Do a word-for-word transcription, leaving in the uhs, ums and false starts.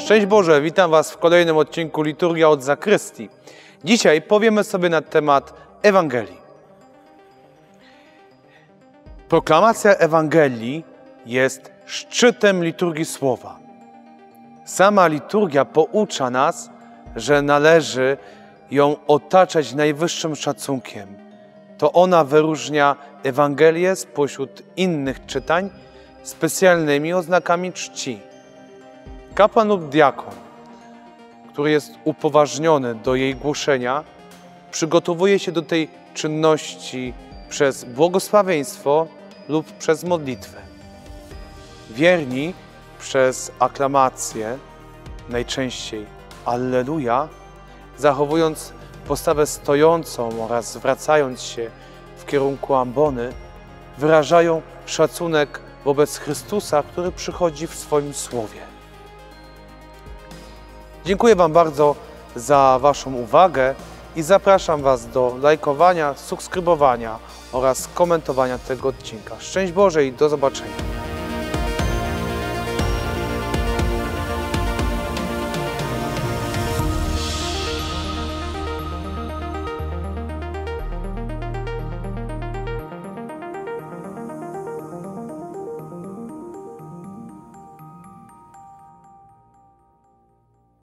Szczęść Boże, witam Was w kolejnym odcinku Liturgia od zakrystii. Dzisiaj powiemy sobie na temat Ewangelii. Proklamacja Ewangelii jest szczytem liturgii słowa. Sama liturgia poucza nas, że należy ją otaczać najwyższym szacunkiem. To ona wyróżnia Ewangelię spośród innych czytań specjalnymi oznakami czci. Kapłan lub diakon, który jest upoważniony do jej głoszenia, przygotowuje się do tej czynności przez błogosławieństwo lub przez modlitwę. Wierni przez aklamację, najczęściej Alleluja, zachowując postawę stojącą oraz zwracając się w kierunku ambony, wyrażają szacunek wobec Chrystusa, który przychodzi w swoim słowie. Dziękuję Wam bardzo za Waszą uwagę i zapraszam Was do lajkowania, subskrybowania oraz komentowania tego odcinka. Szczęść Boże i do zobaczenia.